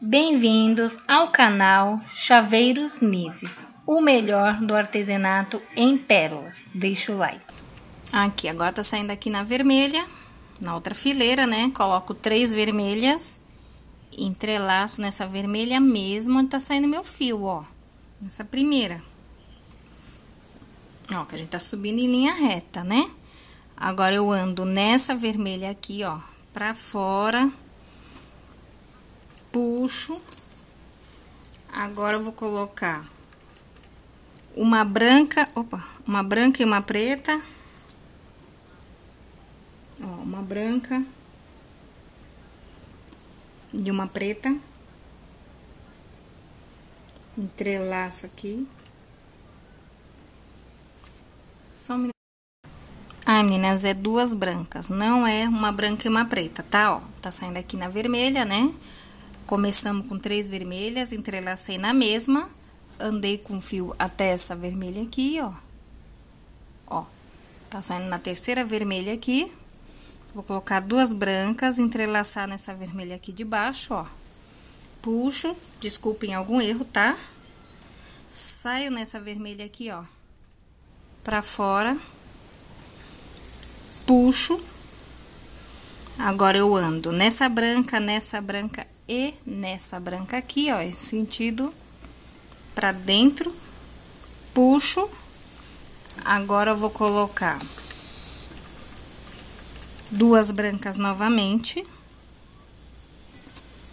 Bem-vindos ao canal Chaveiros Nise, o melhor do artesanato em pérolas. Deixa o like. Aqui, agora tá saindo aqui na vermelha, na outra fileira, né? Coloco 3 vermelhas, entrelaço nessa vermelha mesmo, onde tá saindo meu fio, ó. Nessa primeira. Ó, que a gente tá subindo em linha reta, né? Agora eu ando nessa vermelha aqui, ó, pra fora. Puxo, agora eu vou colocar uma branca, uma branca e uma preta, ó, uma branca e uma preta, entrelaço aqui, só meninas. Ai, meninas, é 2 brancas, não é uma branca e uma preta, tá? Ó, tá saindo aqui na vermelha, né? Começamos com 3 vermelhas, entrelacei na mesma, andei com o fio até essa vermelha aqui, ó. Ó, tá saindo na terceira vermelha aqui. Vou colocar 2 brancas, entrelaçar nessa vermelha aqui de baixo, ó. Puxo, desculpem algum erro, tá? Saio nessa vermelha aqui, ó, pra fora. Puxo. Agora eu ando nessa branca e nessa branca aqui, ó, esse sentido pra dentro, puxo. Agora eu vou colocar 2 brancas novamente,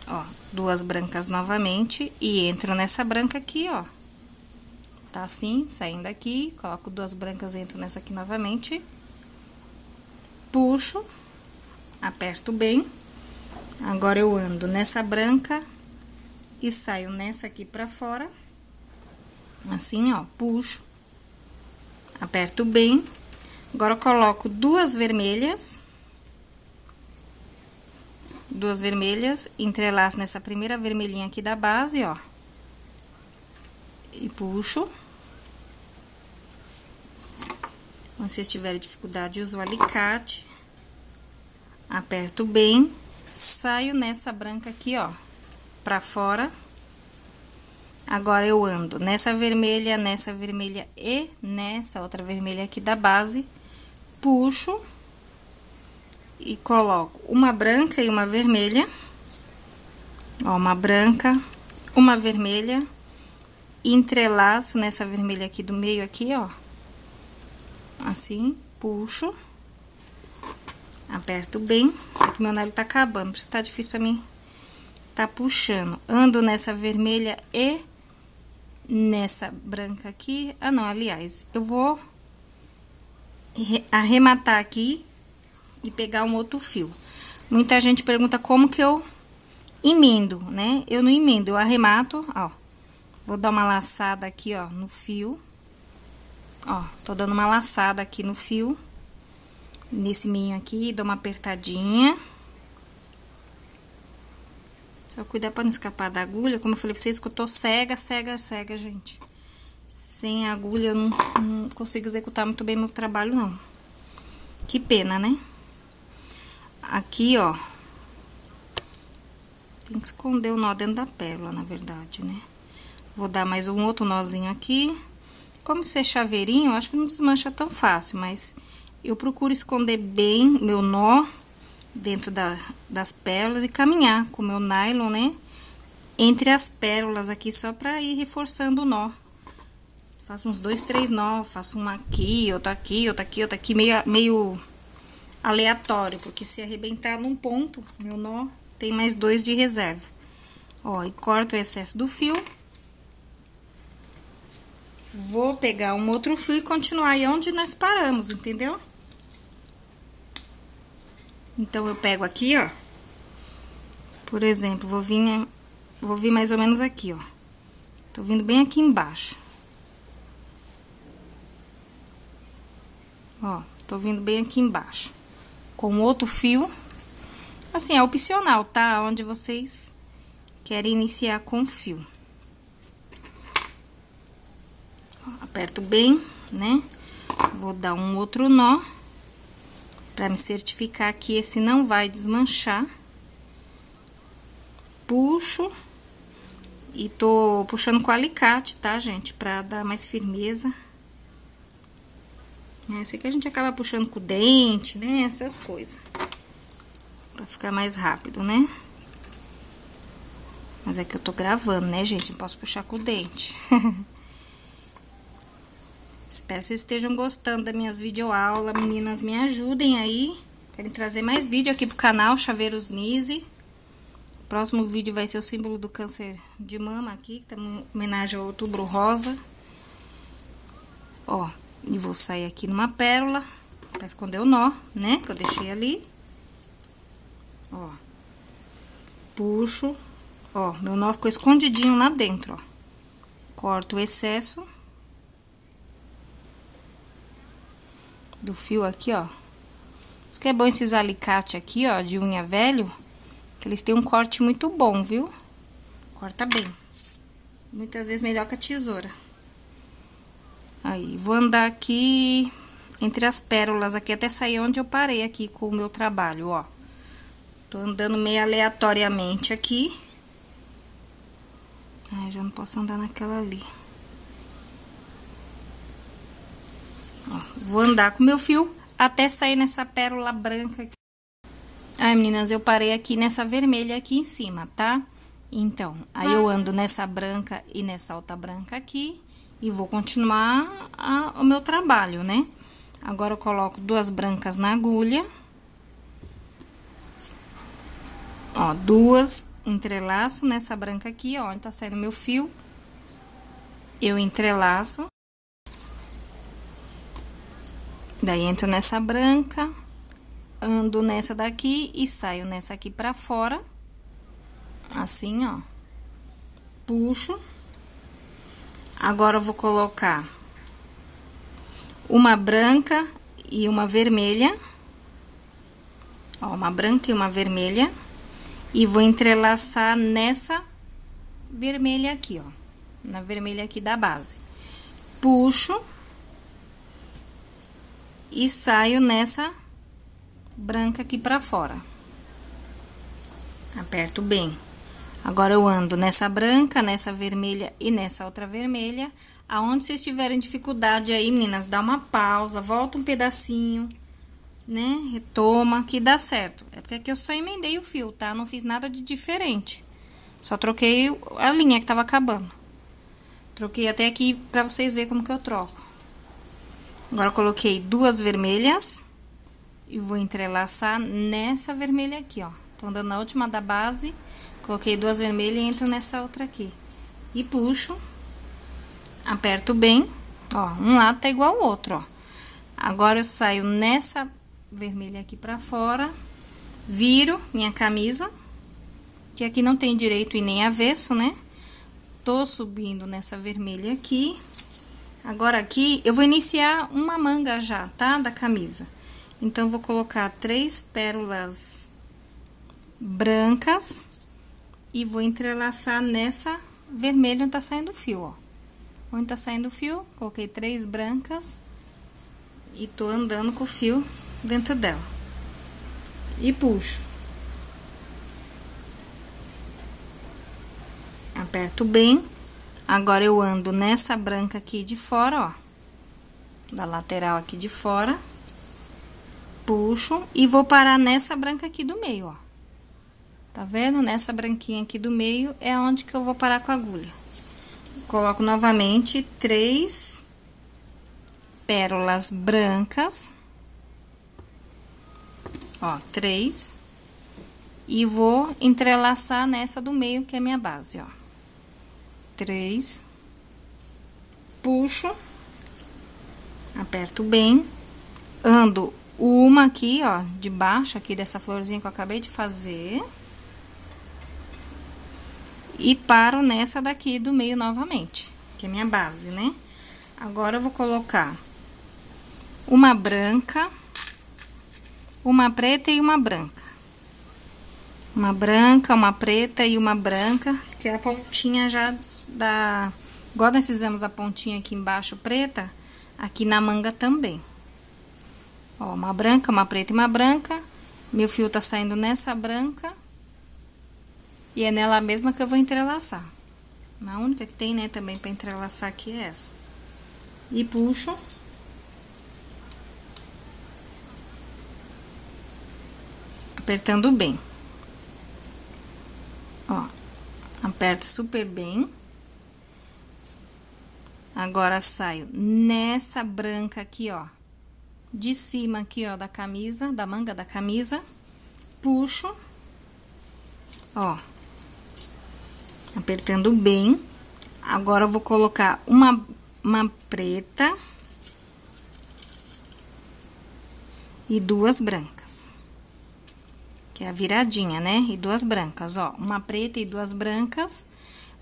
ó, 2 brancas novamente e entro nessa branca aqui, ó. Tá assim, saindo aqui, coloco 2 brancas, entro nessa aqui novamente, puxo, aperto bem. Agora eu ando nessa branca e saio nessa aqui pra fora, assim, ó, puxo, aperto bem. Agora eu coloco 2 vermelhas, entrelaço nessa primeira vermelhinha aqui da base, ó, e puxo. Então, se vocês tiverem dificuldade, uso o alicate, aperto bem. Saio nessa branca aqui, ó, pra fora. Agora eu ando nessa vermelha e nessa outra vermelha aqui da base. Puxo e coloco uma branca e uma vermelha. Ó, uma branca, uma vermelha. Entrelaço nessa vermelha aqui do meio aqui, ó. Assim, puxo. Aperto bem, que meu nylon tá acabando, por isso tá difícil pra mim tá puxando. Ando nessa vermelha e nessa branca aqui. Ah, não, aliás, eu vou arrematar aqui e pegar um outro fio. Muita gente pergunta como que eu emendo, né? Eu não emendo, eu arremato, ó. Vou dar uma laçada aqui, ó, no fio. Ó, tô dando uma laçada aqui no fio. Nesse minho aqui, dou uma apertadinha. Só cuidar pra não escapar da agulha. Como eu falei pra vocês que eu tô cega, gente. Sem agulha eu não consigo executar muito bem meu trabalho, não. Que pena, né? Aqui, ó. Tem que esconder o nó dentro da pérola, na verdade, né? Vou dar mais um outro nozinho aqui. Como isso é chaveirinho, eu acho que não desmancha tão fácil, mas... eu procuro esconder bem meu nó dentro das pérolas e caminhar com meu nylon, né? Entre as pérolas aqui, só pra ir reforçando o nó. Faço uns 2, 3 nós, faço uma aqui, outra aqui, outra aqui, outra aqui, meio aleatório. Porque se arrebentar num ponto, meu nó tem mais 2 de reserva. Ó, e corto o excesso do fio. Vou pegar um outro fio e continuar aí onde nós paramos, entendeu? Então, eu pego aqui, ó, por exemplo, vou vir mais ou menos aqui, ó. Tô vindo bem aqui embaixo. Ó, tô vindo bem aqui embaixo. Com outro fio, assim, é opcional, tá? Onde vocês querem iniciar com fio. Ó, aperto bem, né? Vou dar um outro nó. Pra me certificar que esse não vai desmanchar. Puxo, E tô puxando com alicate, tá, gente? Pra dar mais firmeza. Esse aqui a gente acaba puxando com o dente, né? Essas coisas. Pra ficar mais rápido, né? Mas é que eu tô gravando, né, gente? Não posso puxar com o dente. Espero que vocês estejam gostando das minhas videoaulas. Meninas, me ajudem aí. Quero trazer mais vídeo aqui pro canal Chaveiros Nise. O próximo vídeo vai ser o símbolo do câncer de mama aqui, que tá em homenagem ao Outubro Rosa. Ó, e vou sair aqui numa pérola pra esconder o nó, né? Que eu deixei ali. Ó, puxo. Ó, meu nó ficou escondidinho lá dentro, ó. Corto o excesso do fio aqui, ó. Isso que é bom esses alicates aqui, ó, de unha velho, que eles têm um corte muito bom, viu? Corta bem. Muitas vezes melhor que a tesoura. Aí, vou andar aqui entre as pérolas aqui até sair onde eu parei aqui com o meu trabalho, ó. Tô andando meio aleatoriamente aqui. Ai, já não posso andar naquela ali. Ó, vou andar com meu fio até sair nessa pérola branca aqui. Ai, meninas, eu parei aqui nessa vermelha aqui em cima, tá? Então, aí eu ando nessa branca e nessa alta branca aqui. E vou continuar o meu trabalho, né? Agora eu coloco duas brancas na agulha. Ó, duas... Entrelaço nessa branca aqui, ó, onde tá saindo meu fio. Eu entrelaço. Daí, entro nessa branca, ando nessa daqui e saio nessa aqui pra fora. Assim, ó. Puxo. Agora, eu vou colocar uma branca e uma vermelha. Ó, uma branca e uma vermelha. E vou entrelaçar nessa vermelha aqui, ó. Na vermelha aqui da base. Puxo. E saio nessa branca aqui pra fora. Aperto bem. Agora, eu ando nessa branca, nessa vermelha e nessa outra vermelha. Aonde vocês tiverem dificuldade aí, meninas, dá uma pausa, volta um pedacinho... Né? Retoma, que dá certo. É porque aqui eu só emendei o fio, tá? Não fiz nada de diferente. Só troquei a linha que tava acabando. Troquei até aqui pra vocês verem como que eu troco. Agora, eu coloquei duas vermelhas. E vou entrelaçar nessa vermelha aqui, ó. Tô andando na última da base. Coloquei duas vermelhas e entro nessa outra aqui. E puxo. Aperto bem. Ó, um lado tá igual ao outro, ó. Agora, eu saio nessa... vermelha aqui pra fora, viro minha camisa, que aqui não tem direito e nem avesso, né? Tô subindo nessa vermelha aqui. Agora aqui, eu vou iniciar uma manga já, tá? Da camisa. Então, vou colocar 3 pérolas brancas e vou entrelaçar nessa vermelha onde tá saindo o fio, ó. Onde tá saindo o fio, coloquei 3 brancas e tô andando com o fio dentro dela e puxo, aperto bem. Agora, eu ando nessa branca aqui de fora, ó, da lateral aqui de fora, puxo e vou parar nessa branca aqui do meio, ó, tá vendo? Nessa branquinha aqui do meio é onde que eu vou parar com a agulha. Coloco novamente 3 pérolas brancas. Ó, 3. E vou entrelaçar nessa do meio, que é minha base, ó. 3. Puxo. Aperto bem. Ando uma aqui, ó, de baixo, aqui dessa florzinha que eu acabei de fazer. E paro nessa daqui do meio novamente, que é minha base, né? Agora, eu vou colocar uma branca... uma preta e uma branca. Uma branca, uma preta e uma branca, que é a pontinha já da... Igual nós fizemos a pontinha aqui embaixo preta, aqui na manga também. Ó, uma branca, uma preta e uma branca. Meu fio tá saindo nessa branca. E é nela mesma que eu vou entrelaçar. A única que tem, né, também pra entrelaçar aqui é essa. E puxo. Apertando bem. Ó, aperto super bem. Agora, saio nessa branca aqui, ó, de cima aqui, ó, da camisa, da manga da camisa. Puxo. Ó. Apertando bem. Agora, eu vou colocar uma preta. E duas brancas. Que é a viradinha, né? E duas brancas, ó. Uma preta e duas brancas.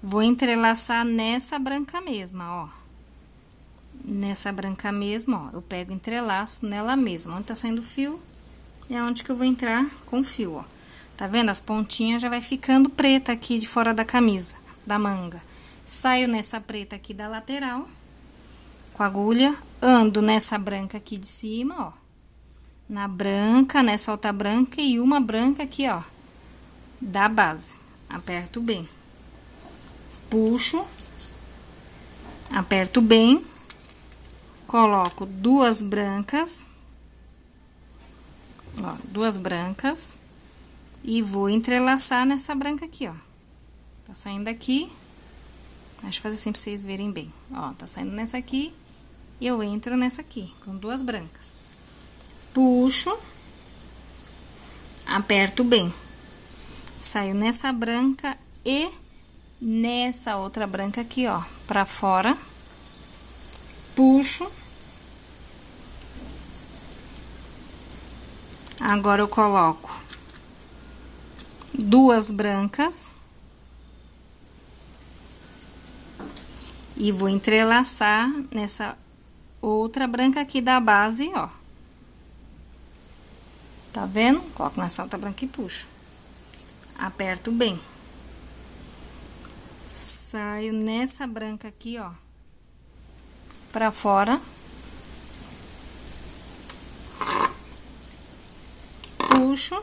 Vou entrelaçar nessa branca mesma, ó. Nessa branca mesmo, ó, eu pego entrelaço nela mesma. Onde tá saindo o fio, é onde que eu vou entrar com o fio, ó. Tá vendo? As pontinhas já vai ficando preta aqui de fora da camisa, da manga. Saio nessa preta aqui da lateral, com a agulha. Ando nessa branca aqui de cima, ó. Na branca, nessa outra branca e uma branca aqui, ó. Da base. Aperto bem. Puxo. Aperto bem. Coloco duas brancas, ó, duas brancas, e vou entrelaçar nessa branca aqui, ó. Tá saindo aqui, deixa eu fazer assim pra vocês verem bem, ó, tá saindo nessa aqui, e eu entro nessa aqui, com duas brancas. Puxo, aperto bem, saio nessa branca e nessa outra branca aqui, ó, pra fora. Puxo. Agora, eu coloco duas brancas. E vou entrelaçar nessa outra branca aqui da base, ó. Tá vendo? Coloco nessa outra branca e puxo. Aperto bem. Saio nessa branca aqui, ó. Pra fora. Puxo.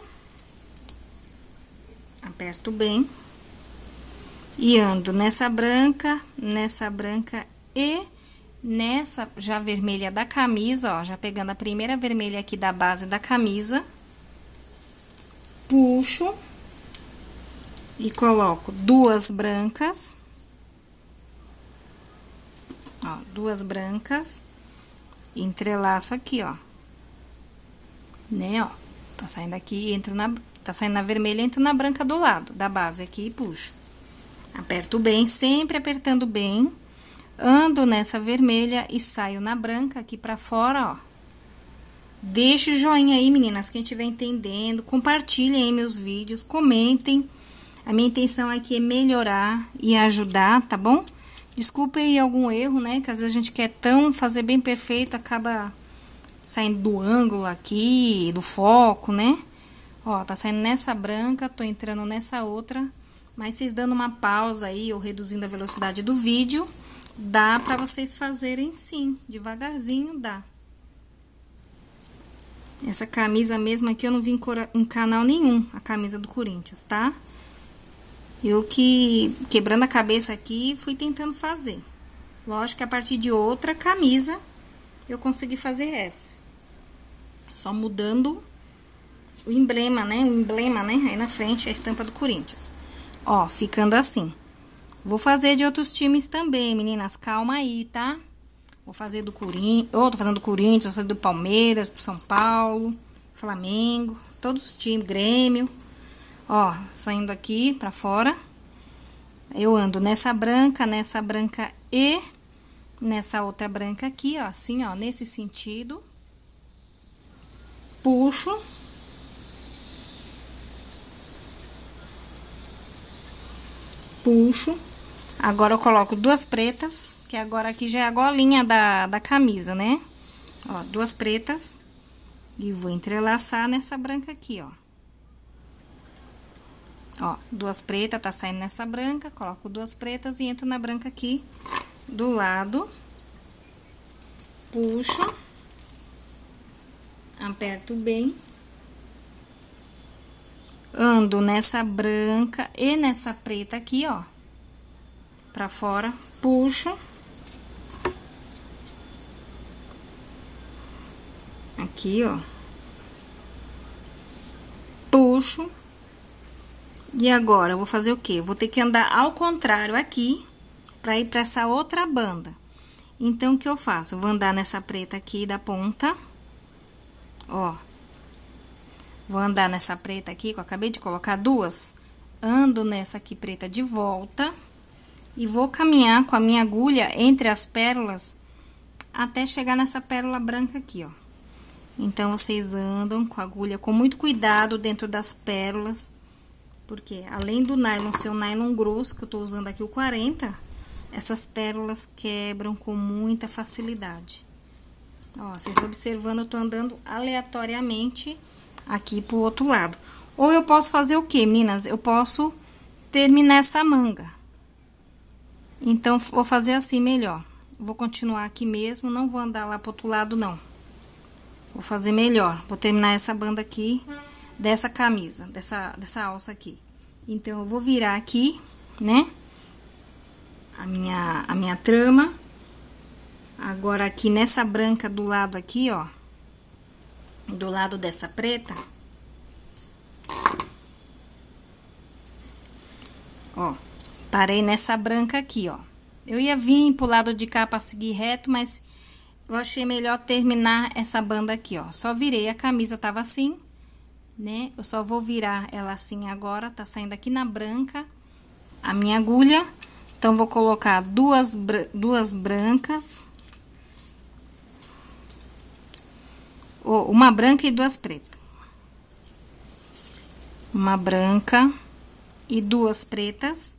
Aperto bem. E ando nessa branca e nessa já vermelha da camisa, ó. Já pegando a primeira vermelha aqui da base da camisa. Puxo. E coloco duas brancas. Ó, duas brancas, entrelaço aqui, ó, né, ó, tá saindo aqui, entro na, tá saindo na vermelha, entro na branca do lado, da base aqui e puxo. Aperto bem, sempre apertando bem, ando nessa vermelha e saio na branca aqui pra fora, ó. Deixa o joinha aí, meninas, quem estiver entendendo, compartilhem aí meus vídeos, comentem. A minha intenção aqui é melhorar e ajudar, tá bom? Desculpa aí algum erro, né? Que às vezes a gente quer tão fazer bem perfeito, acaba saindo do ângulo aqui, do foco, né? Ó, tá saindo nessa branca, tô entrando nessa outra. Mas vocês dando uma pausa aí, ou reduzindo a velocidade do vídeo, dá pra vocês fazerem sim. Devagarzinho dá. Essa camisa mesmo aqui eu não vi em canal nenhum, a camisa do Corinthians, tá? Eu que, quebrando a cabeça aqui, fui tentando fazer. Lógico que a partir de outra camisa, eu consegui fazer essa. Só mudando o emblema, né? O emblema, né? Aí na frente, a estampa do Corinthians. Ó, ficando assim. Vou fazer de outros times também, meninas. Calma aí, tá? Vou fazer do Corinthians, ou tô fazendo do Corinthians, vou fazer do Palmeiras, do São Paulo, Flamengo, todos os times, Grêmio. Ó, saindo aqui pra fora, eu ando nessa branca e nessa outra branca aqui, ó, assim, ó, nesse sentido. Puxo. Puxo. Agora, eu coloco duas pretas, que agora aqui já é a golinha da camisa, né? Ó, duas pretas. E vou entrelaçar nessa branca aqui, ó. Ó, duas pretas, tá saindo nessa branca, coloco duas pretas e entro na branca aqui do lado. Puxo. Aperto bem. Ando nessa branca e nessa preta aqui, ó. pra fora, puxo. Aqui, ó. Puxo. E agora, eu vou fazer o quê? Vou ter que andar ao contrário aqui, pra ir pra essa outra banda. Então, o que eu faço? Eu vou andar nessa preta aqui da ponta, ó. Vou andar nessa preta aqui, que eu acabei de colocar duas. Ando nessa aqui preta de volta. E vou caminhar com a minha agulha entre as pérolas, até chegar nessa pérola branca aqui, ó. Então, vocês andam com a agulha com muito cuidado dentro das pérolas. Porque, além do nylon ser um nylon grosso, que eu tô usando aqui o 40, essas pérolas quebram com muita facilidade. Ó, vocês observando, eu tô andando aleatoriamente aqui pro outro lado. Ou eu posso fazer o quê, meninas? Eu posso terminar essa manga. Então, vou fazer assim melhor. Vou continuar aqui mesmo, não vou andar lá pro outro lado, não. Vou fazer melhor, vou terminar essa banda aqui dessa camisa, dessa alça aqui. Então, eu vou virar aqui, né? A minha trama. Agora, aqui nessa branca do lado aqui, ó. Do lado dessa preta. Ó, parei nessa branca aqui, ó. Eu ia vir pro lado de cá pra seguir reto, mas eu achei melhor terminar essa banda aqui, ó. Só virei, a camisa tava assim, né? Eu só vou virar ela assim agora, tá saindo aqui na branca a minha agulha. Então, vou colocar duas brancas. Uma branca e duas pretas. Uma branca e duas pretas.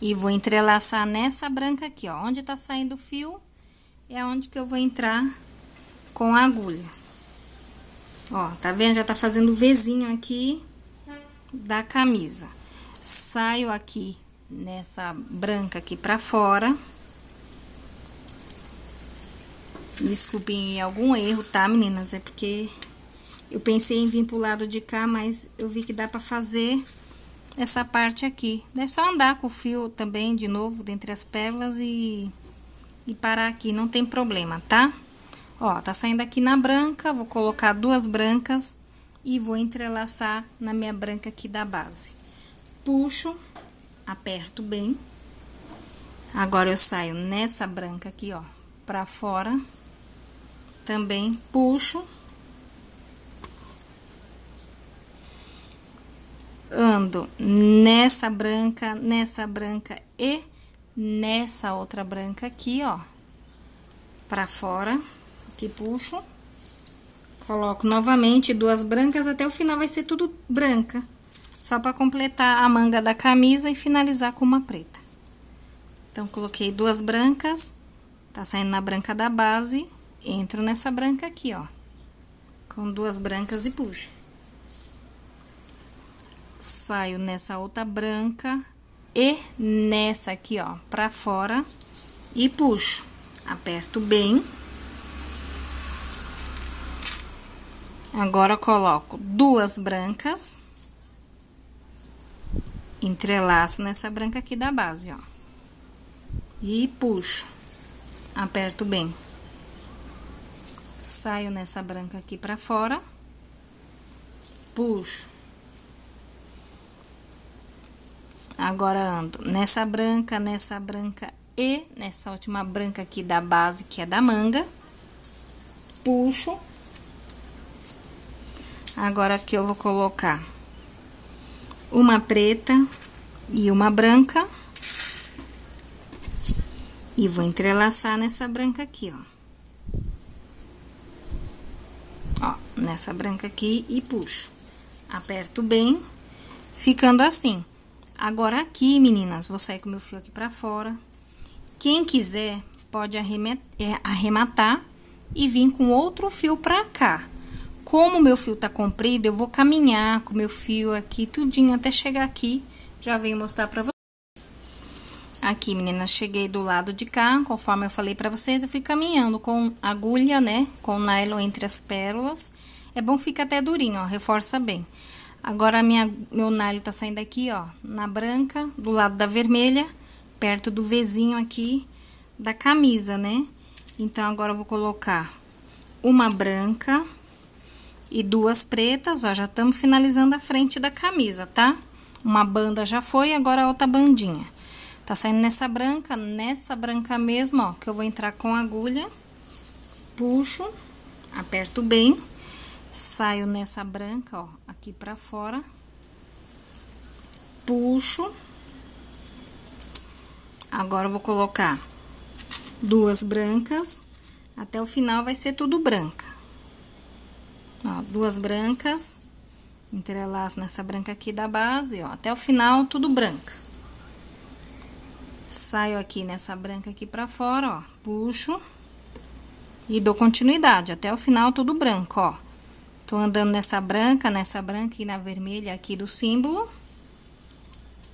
E vou entrelaçar nessa branca aqui, ó. Onde tá saindo o fio, é onde que eu vou entrar com a agulha. Ó, tá vendo? Já tá fazendo o Vzinho aqui da camisa. Saio aqui nessa branca aqui pra fora. Desculpem algum erro, tá, meninas? É porque eu pensei em vir pro lado de cá, mas eu vi que dá pra fazer essa parte aqui. É só andar com o fio também, de novo, dentre as pérolas e parar aqui. Não tem problema, tá? Ó, tá saindo aqui na branca, vou colocar duas brancas e vou entrelaçar na minha branca aqui da base. Puxo, aperto bem. Agora, eu saio nessa branca aqui, ó, pra fora. Também puxo. Ando nessa branca e nessa outra branca aqui, ó, pra fora. Aqui puxo, coloco novamente duas brancas, até o final vai ser tudo branca, só para completar a manga da camisa e finalizar com uma preta. Então, coloquei duas brancas, tá saindo na branca da base, entro nessa branca aqui, ó, com duas brancas e puxo. Saio nessa outra branca e nessa aqui, ó, pra fora e puxo, aperto bem. Agora, eu coloco duas brancas, entrelaço nessa branca aqui da base, ó, e puxo, aperto bem. Saio nessa branca aqui pra fora, puxo. Agora, ando nessa branca e nessa última branca aqui da base, que é da manga, puxo. Agora, aqui eu vou colocar uma preta e uma branca. E vou entrelaçar nessa branca aqui, ó. Ó, nessa branca aqui e puxo. Aperto bem, ficando assim. Agora, aqui, meninas, vou sair com meu fio aqui pra fora. Quem quiser, pode arrematar e vir com outro fio pra cá. Como meu fio tá comprido, eu vou caminhar com meu fio aqui tudinho até chegar aqui. Já venho mostrar pra vocês. Aqui, meninas, cheguei do lado de cá, conforme eu falei pra vocês, eu fui caminhando com agulha, né? Com nylon entre as pérolas. É bom ficar até durinho, ó, reforça bem. Agora, meu nalho tá saindo aqui, ó, na branca, do lado da vermelha, perto do Vzinho aqui da camisa, né? Então, agora eu vou colocar uma branca e duas pretas, ó, já estamos finalizando a frente da camisa, tá? Uma banda já foi, agora a outra bandinha. Tá saindo nessa branca mesmo, ó, que eu vou entrar com a agulha, puxo, aperto bem, saio nessa branca, ó, aqui pra fora, puxo. Agora eu vou colocar duas brancas, até o final vai ser tudo branca. Ó, duas brancas, entrelaço nessa branca aqui da base, ó, até o final tudo branca. Saio aqui nessa branca aqui pra fora, ó, puxo e dou continuidade, até o final tudo branco, ó. Tô andando nessa branca e na vermelha aqui do símbolo.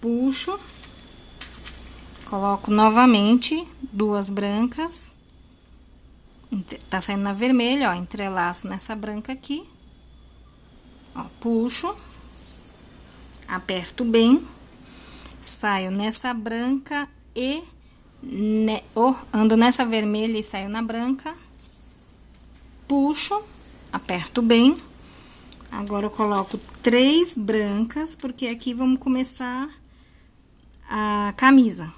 Puxo. Coloco novamente duas brancas. Tá saindo na vermelha, ó, entrelaço nessa branca aqui. Ó, puxo. Aperto bem. Saio nessa branca e... ando nessa vermelha e saio na branca. Puxo. Aperto bem. Agora eu coloco três brancas, porque aqui vamos começar a camisa,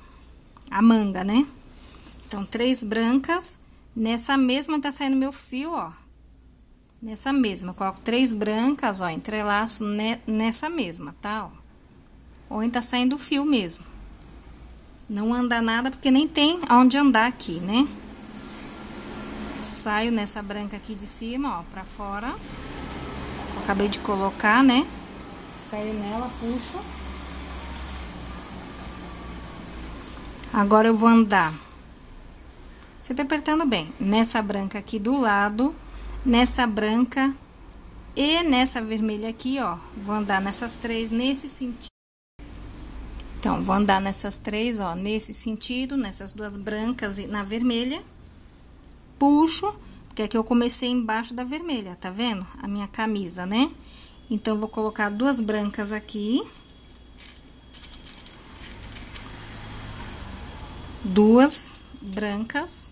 a manga, né? Então, três brancas, nessa mesma tá saindo meu fio, ó. Nessa mesma, eu coloco três brancas, ó, entrelaço nessa mesma, tá? Ó. Ou tá saindo o fio mesmo. Não anda nada, porque nem tem aonde andar aqui, né? Saio nessa branca aqui de cima, ó, pra fora. Eu acabei de colocar, né? Saio nela, puxo. Agora eu vou andar, sempre apertando bem, nessa branca aqui do lado, nessa branca e nessa vermelha aqui, ó. Vou andar nessas três, nesse sentido. Então, vou andar nessas três, ó, nesse sentido, nessas duas brancas e na vermelha. Puxo, porque aqui eu comecei embaixo da vermelha, tá vendo? A minha camisa, né? Então, eu vou colocar duas brancas aqui. Duas brancas.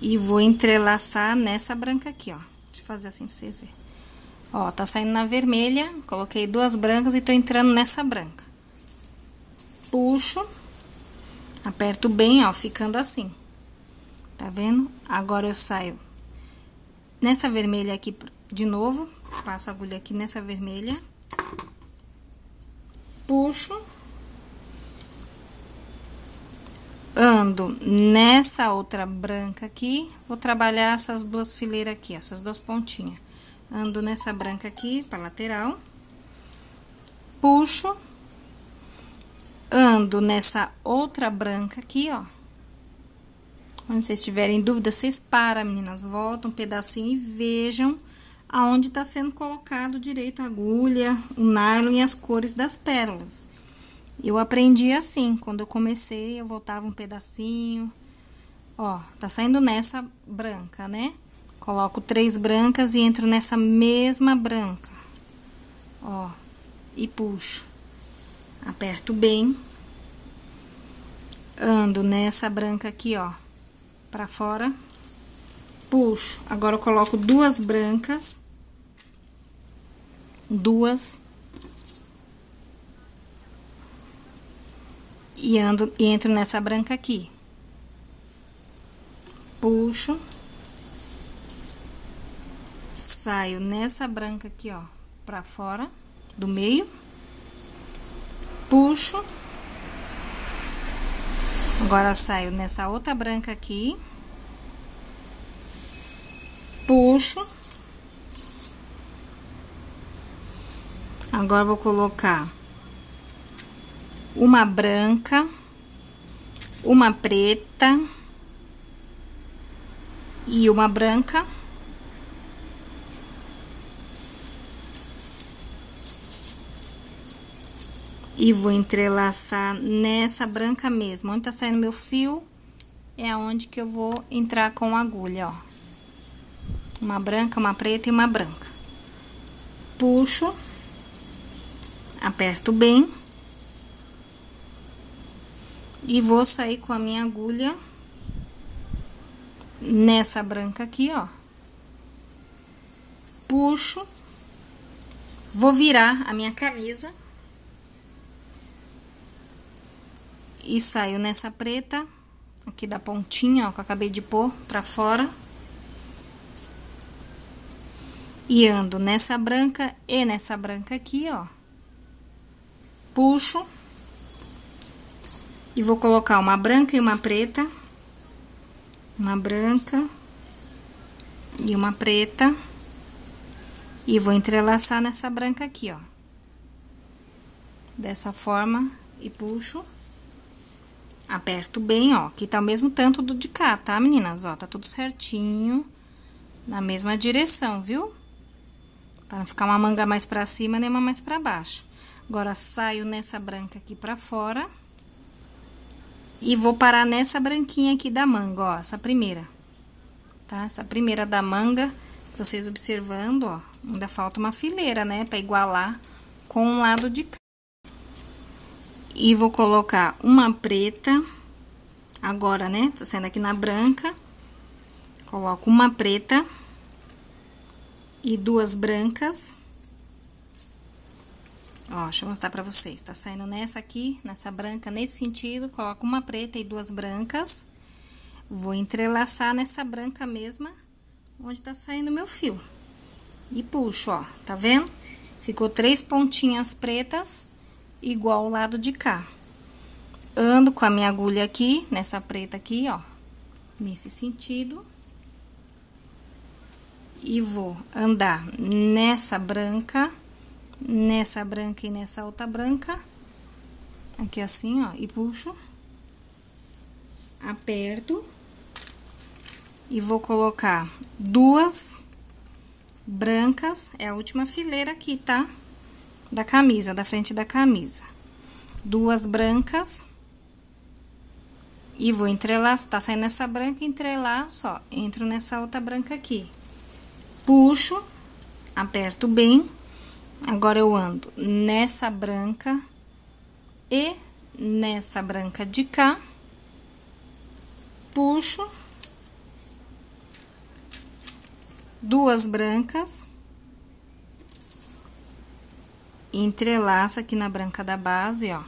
E vou entrelaçar nessa branca aqui, ó. Deixa eu fazer assim pra vocês verem. Ó, tá saindo na vermelha, coloquei duas brancas e tô entrando nessa branca. Puxo, aperto bem, ó, ficando assim. Tá vendo? Agora eu saio nessa vermelha aqui de novo, passo a agulha aqui nessa vermelha, puxo, ando nessa outra branca aqui, vou trabalhar essas duas fileiras aqui, ó, essas duas pontinhas. Ando nessa branca aqui pra lateral, puxo, ando nessa outra branca aqui, ó. Quando vocês tiverem dúvida, vocês param, meninas, voltam um pedacinho e vejam aonde tá sendo colocado direito a agulha, o nylon e as cores das pérolas. Eu aprendi assim, quando eu comecei, eu voltava um pedacinho, ó, tá saindo nessa branca, né? Coloco três brancas e entro nessa mesma branca, ó, e puxo. Aperto bem, ando nessa branca aqui, ó, pra fora, puxo. Agora eu coloco duas brancas, duas, e ando e entro nessa branca aqui, puxo, saio nessa branca aqui, ó, pra fora do meio, puxo. Agora saio nessa outra branca aqui, puxo. Agora vou colocar uma branca, uma preta e uma branca. E vou entrelaçar nessa branca mesmo. Onde tá saindo meu fio, é aonde que eu vou entrar com a agulha, ó. Uma branca, uma preta e uma branca. puxo, aperto bem e vou sair com a minha agulha nessa branca aqui, ó. Puxo, vou virar a minha camisa e saio nessa preta aqui da pontinha, ó, que eu acabei de pôr pra fora. E ando nessa branca e nessa branca aqui, ó. Puxo. E vou colocar uma branca e uma preta. Uma branca e uma preta. E vou entrelaçar nessa branca aqui, ó. Dessa forma e puxo. Aperto bem, ó. Aqui tá o mesmo tanto do de cá, tá, meninas? Ó, tá tudo certinho. Na mesma direção, viu? Para não ficar uma manga mais pra cima, nem uma mais pra baixo. Agora, saio nessa branca aqui pra fora. E vou parar nessa branquinha aqui da manga, ó. Essa primeira. Tá? Essa primeira da manga, vocês observando, ó. Ainda falta uma fileira, né? Pra igualar com um lado de cá. E vou colocar uma preta. Agora, né? Tá saindo aqui na branca. Coloco uma preta. E duas brancas. Ó, deixa eu mostrar pra vocês. Tá saindo nessa aqui, nessa branca, nesse sentido. Coloco uma preta e duas brancas. Vou entrelaçar nessa branca mesma, onde tá saindo meu fio. E puxo, ó. Tá vendo? Ficou três pontinhas pretas, igual o lado de cá. Ando com a minha agulha aqui, nessa preta aqui, ó. Nesse sentido. E vou andar nessa branca e nessa outra branca. Aqui assim, ó. E puxo. Aperto. E vou colocar duas brancas. É a última fileira aqui, tá? Da camisa, da frente da camisa. Duas brancas. E vou entrelaçar. Tá saindo essa branca, entrelaço, ó. Entro nessa outra branca aqui. Puxo. Aperto bem. Agora, eu ando nessa branca. E nessa branca de cá. Puxo. Duas brancas. Entrelaça aqui na branca da base, ó.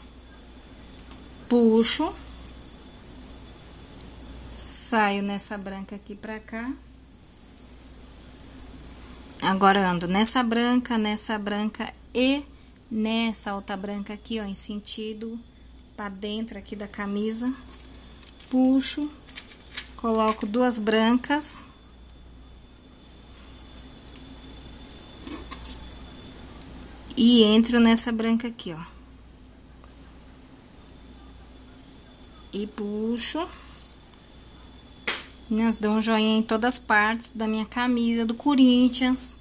Puxo. Saio nessa branca aqui pra cá. Agora, ando nessa branca e nessa outra branca aqui, ó, em sentido pra dentro aqui da camisa. Puxo. Coloco duas brancas. E entro nessa branca aqui, ó. E puxo. Meninas, dão um joinha em todas as partes da minha camisa, do Corinthians.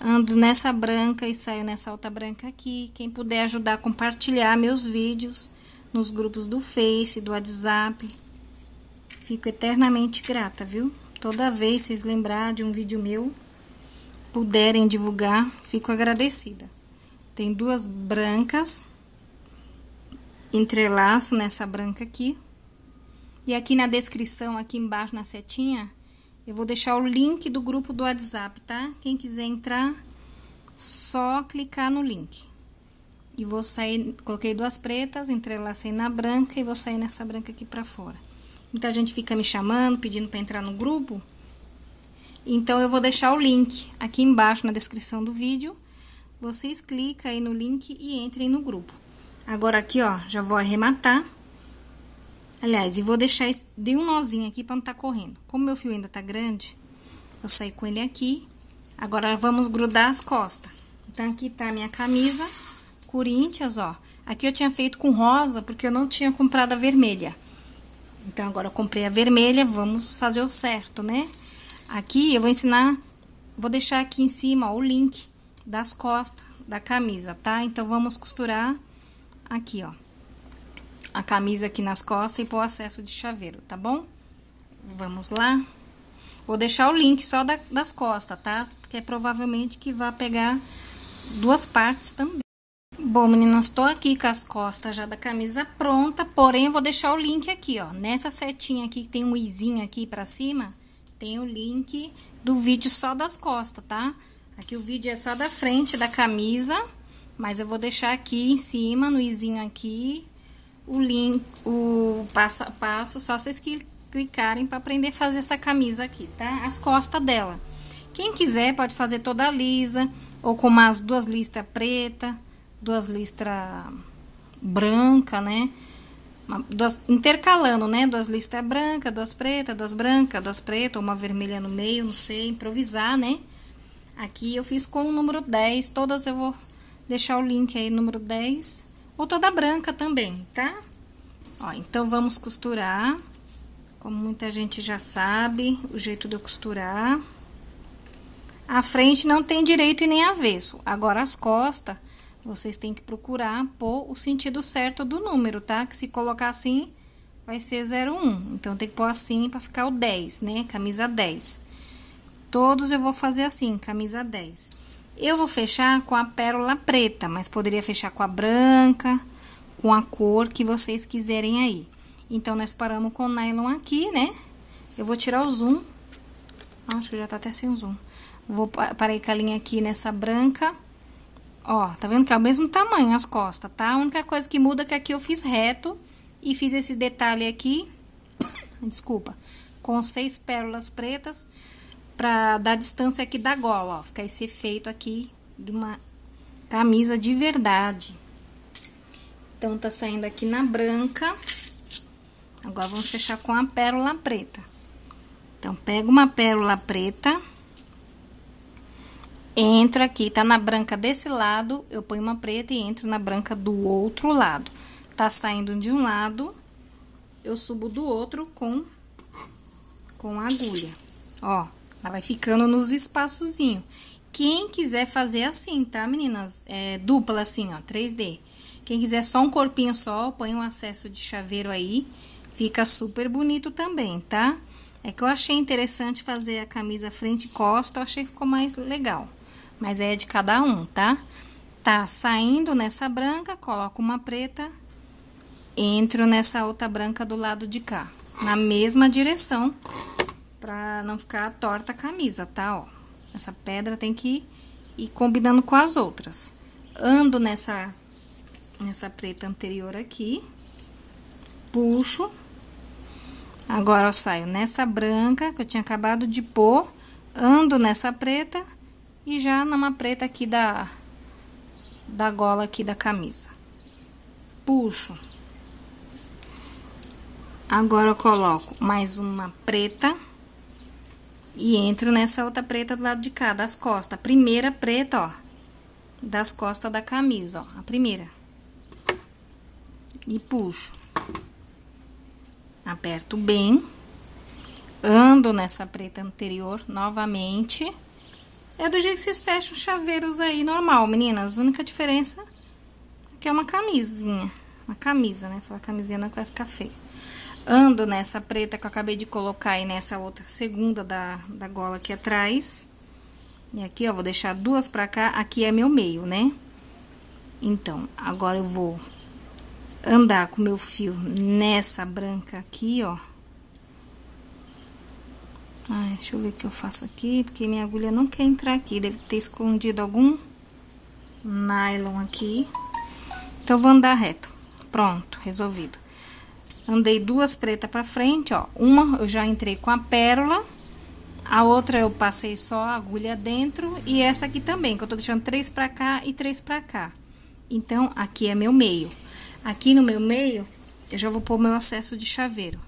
Ando nessa branca e saio nessa outra branca aqui. Quem puder ajudar a compartilhar meus vídeos nos grupos do Face, do WhatsApp. Fico eternamente grata, viu? Toda vez vocês lembrar de um vídeo meu, puderem divulgar, fico agradecida. Tem duas brancas, entrelaço nessa branca aqui. E aqui na descrição, aqui embaixo na setinha, eu vou deixar o link do grupo do WhatsApp, tá? Quem quiser entrar, só clicar no link. E vou sair, coloquei duas pretas, entrelacei na branca e vou sair nessa branca aqui pra fora. Muita gente fica me chamando, pedindo pra entrar no grupo. Então, eu vou deixar o link aqui embaixo na descrição do vídeo. Vocês clicam aí no link e entrem no grupo. Agora, aqui, ó, já vou arrematar. Aliás, e vou deixar... Dei um nozinho aqui pra não tá correndo. Como meu fio ainda tá grande, eu saí com ele aqui. Agora, vamos grudar as costas. Então, aqui tá a minha camisa Corinthians, ó. Aqui eu tinha feito com rosa, porque eu não tinha comprado a vermelha. Então, agora eu comprei a vermelha, vamos fazer o certo, né? Aqui eu vou ensinar, vou deixar aqui em cima, ó, o link das costas da camisa, tá? Então, vamos costurar aqui, ó, a camisa aqui nas costas e pôr o acesso de chaveiro, tá bom? Vamos lá. Vou deixar o link só das costas, tá? Porque é provavelmente que vai pegar duas partes também. Bom, meninas, tô aqui com as costas já da camisa pronta, porém eu vou deixar o link aqui, ó. Nessa setinha aqui, que tem um izinho aqui pra cima, tem o link do vídeo só das costas, tá? Aqui o vídeo é só da frente da camisa, mas eu vou deixar aqui em cima, no izinho aqui, o link, o passo a passo, só vocês que clicarem para aprender a fazer essa camisa aqui, tá? As costas dela. Quem quiser pode fazer toda lisa ou com umas duas listras preta, duas listras branca, né? Duas, intercalando, né? Duas listras branca, duas preta, duas branca, duas preta, uma vermelha no meio, não sei, improvisar, né? Aqui eu fiz com o número 10, todas eu vou deixar o link aí, número 10, ou toda branca também, tá? Ó, então vamos costurar. Como muita gente já sabe, o jeito de eu costurar. A frente não tem direito e nem avesso. Agora, as costas, vocês têm que procurar pôr o sentido certo do número, tá? Que se colocar assim, vai ser 01. Então, tem que pôr assim pra ficar o 10, né? Camisa 10. Todos eu vou fazer assim, camisa 10. Eu vou fechar com a pérola preta, mas poderia fechar com a branca, com a cor que vocês quiserem aí. Então, nós paramos com o nylon aqui, né? Eu vou tirar o zoom. Acho que já tá até sem o zoom. Vou parar com a linha aqui nessa branca. Ó, tá vendo que é o mesmo tamanho as costas, tá? A única coisa que muda é que aqui eu fiz reto e fiz esse detalhe aqui, desculpa, com 6 pérolas pretas pra dar distância aqui da gola, ó. Ficar esse efeito aqui de uma camisa de verdade. Então, tá saindo aqui na branca. Agora, vamos fechar com a pérola preta. Então, pego uma pérola preta, entro aqui, tá na branca desse lado, eu ponho uma preta e entro na branca do outro lado. Tá saindo de um lado, eu subo do outro com a agulha. Ó, ela vai ficando nos espaçozinhos. Quem quiser fazer assim, tá, meninas? É, dupla assim, ó, 3D. Quem quiser só um corpinho só, põe um acesso de chaveiro aí. Fica super bonito também, tá? É que eu achei interessante fazer a camisa frente e costa, eu achei que ficou mais legal. Mas é de cada um, tá? Tá saindo nessa branca, coloco uma preta, entro nessa outra branca do lado de cá. Na mesma direção, pra não ficar torta a camisa, tá? Ó, essa pedra tem que ir combinando com as outras. Ando nessa preta anterior aqui, puxo. Agora, eu saio nessa branca, que eu tinha acabado de pôr, ando nessa preta e já numa preta aqui da gola aqui da camisa. Puxo. Agora, eu coloco mais uma preta e entro nessa outra preta do lado de cá, das costas. A primeira preta, ó, das costas da camisa, ó, a primeira. E puxo. Aperto bem, ando nessa preta anterior novamente. É do jeito que vocês fecham chaveiros aí, normal, meninas. A única diferença é que é uma camisinha. Uma camisa, né? Falar camisinha não, que vai ficar feio. Ando nessa preta que eu acabei de colocar aí nessa outra segunda da gola aqui atrás. E aqui, ó, vou deixar duas pra cá. Aqui é meu meio, né? Então, agora eu vou andar com meu fio nessa branca aqui, ó. Ai, deixa eu ver o que eu faço aqui, porque minha agulha não quer entrar aqui. Deve ter escondido algum nylon aqui. Então, eu vou andar reto. Pronto, resolvido. Andei duas pretas pra frente, ó. Uma eu já entrei com a pérola. A outra eu passei só a agulha dentro. E essa aqui também, que eu tô deixando 3 pra cá e 3 pra cá. Então, aqui é meu meio. Aqui no meu meio, eu já vou pôr meu acesso de chaveiro.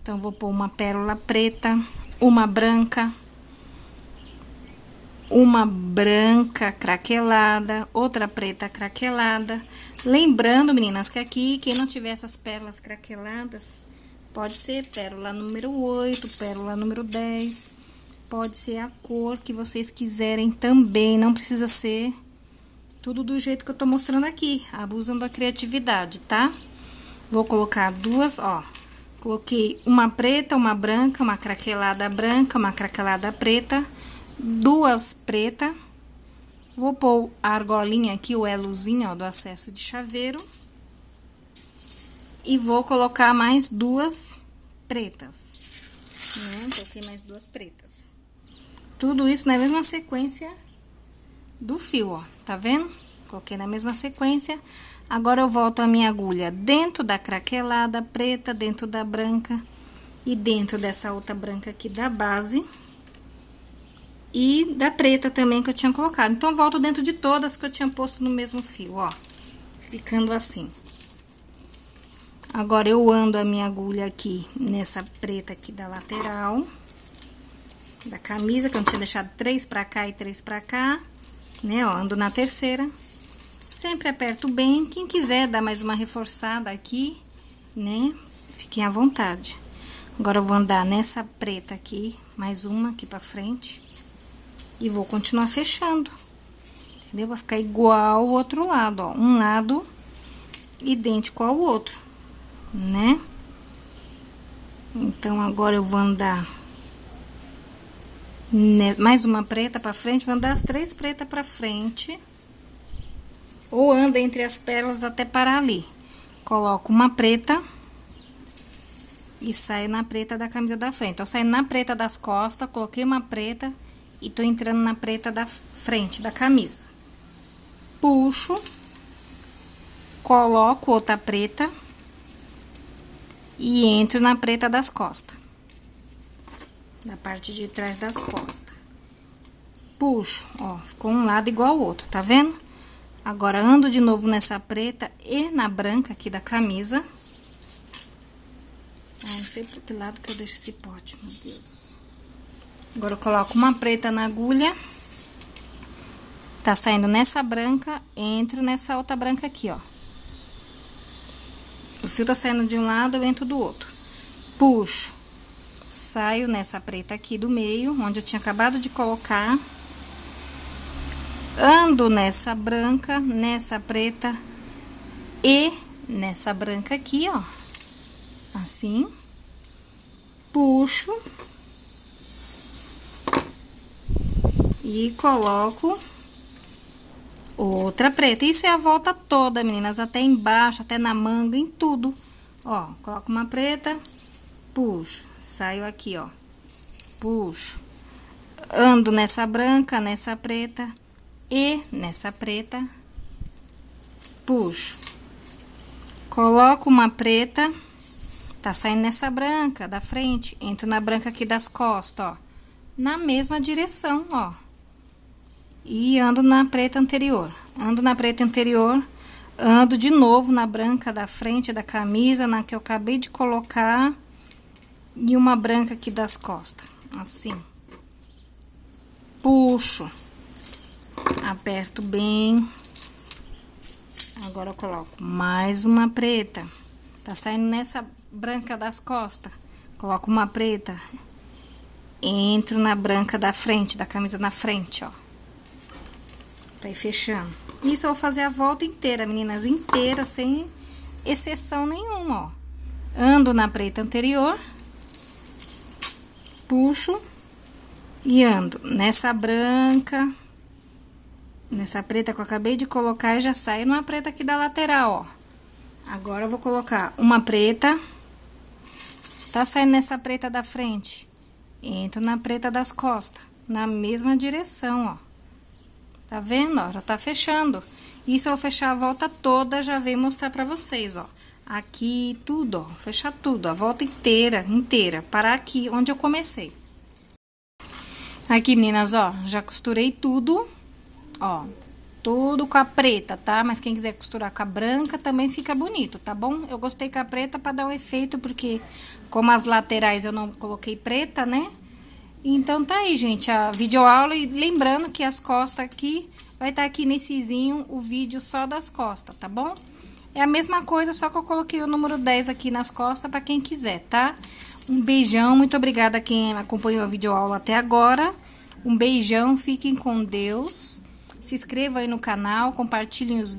Então, vou pôr uma pérola preta, uma branca craquelada, outra preta craquelada. Lembrando, meninas, que aqui, quem não tiver essas pérolas craqueladas, pode ser pérola número 8, pérola número 10. Pode ser a cor que vocês quiserem também, não precisa ser tudo do jeito que eu tô mostrando aqui, abusando da criatividade, tá? Vou colocar duas, ó, Coloquei uma preta, uma branca, uma craquelada branca, uma craquelada preta, duas pretas. Vou pôr a argolinha aqui, o elozinho, ó, do acesso de chaveiro. E vou colocar mais duas pretas. Né? Coloquei mais duas pretas. Tudo isso na mesma sequência do fio, ó. Tá vendo? Coloquei na mesma sequência. Agora, eu volto a minha agulha dentro da craquelada preta, dentro da branca e dentro dessa outra branca aqui da base. E da preta também que eu tinha colocado. Então, volto dentro de todas que eu tinha posto no mesmo fio, ó. Ficando assim. Agora, eu ando a minha agulha aqui nessa preta aqui da lateral. Da camisa, que eu tinha deixado 3 pra cá e 3 pra cá. Né, ó, ando na terceira. Sempre aperto bem. Quem quiser dar mais uma reforçada aqui, né, fiquem à vontade. Agora, eu vou andar nessa preta aqui, mais uma aqui pra frente. E vou continuar fechando, entendeu? Vai ficar igual o outro lado, ó. Um lado idêntico ao outro, né? Então, agora eu vou andar mais uma preta pra frente, vou andar as 3 pretas pra frente. Ou anda entre as pérolas até parar ali. Coloco uma preta e saio na preta da camisa da frente. Então, saio na preta das costas, coloquei uma preta. E tô entrando na preta da frente da camisa. Puxo. Coloco outra preta. E entro na preta das costas. Da parte de trás das costas. Puxo, ó. Ficou um lado igual ao outro, tá vendo? Agora, ando de novo nessa preta e na branca aqui da camisa. Ah, não sei por que lado que eu deixo esse pote, meu Deus. Agora, eu coloco uma preta na agulha, tá saindo nessa branca, entro nessa outra branca aqui, ó. O fio tá saindo de um lado, eu entro do outro. Puxo, saio nessa preta aqui do meio, onde eu tinha acabado de colocar. Ando nessa branca, nessa preta e nessa branca aqui, ó. Assim. Puxo. E coloco outra preta. Isso é a volta toda, meninas, até embaixo, até na manga, em tudo. Ó, coloco uma preta, puxo, saio aqui, ó, puxo. Ando nessa branca, nessa preta e nessa preta, puxo. Coloco uma preta, tá saindo nessa branca da frente, entro na branca aqui das costas, ó. Na mesma direção, ó. E ando na preta anterior. Ando na preta anterior, ando de novo na branca da frente da camisa, na que eu acabei de colocar, e uma branca aqui das costas, assim. Puxo, aperto bem. Agora, eu coloco mais uma preta. Tá saindo nessa branca das costas. Coloco uma preta. Entro na branca da frente, da camisa na frente, ó. Vai fechando. Isso eu vou fazer a volta inteira, meninas, inteira, sem exceção nenhuma, ó. Ando na preta anterior, puxo e ando nessa branca, nessa preta que eu acabei de colocar e já saio numa preta aqui da lateral, ó. Agora, eu vou colocar uma preta, tá saindo nessa preta da frente, entro na preta das costas, na mesma direção, ó. Tá vendo, ó? Já tá fechando. Isso eu vou fechar a volta toda, já vim mostrar pra vocês, ó. Aqui, tudo, ó. Fechar tudo, a volta inteira, inteira. Parar aqui, onde eu comecei. Aqui, meninas, ó, já costurei tudo, ó. Tudo com a preta, tá? Mas quem quiser costurar com a branca também fica bonito, tá bom? Eu gostei com a preta pra dar um efeito, porque como as laterais eu não coloquei preta, né? Então, tá aí, gente, a videoaula. E lembrando que as costas aqui, vai estar aqui nessezinho o vídeo só das costas, tá bom? É a mesma coisa, só que eu coloquei o número 10 aqui nas costas pra quem quiser, tá? Um beijão, muito obrigada a quem acompanhou a videoaula até agora. Um beijão, fiquem com Deus. Se inscreva aí no canal, compartilhem os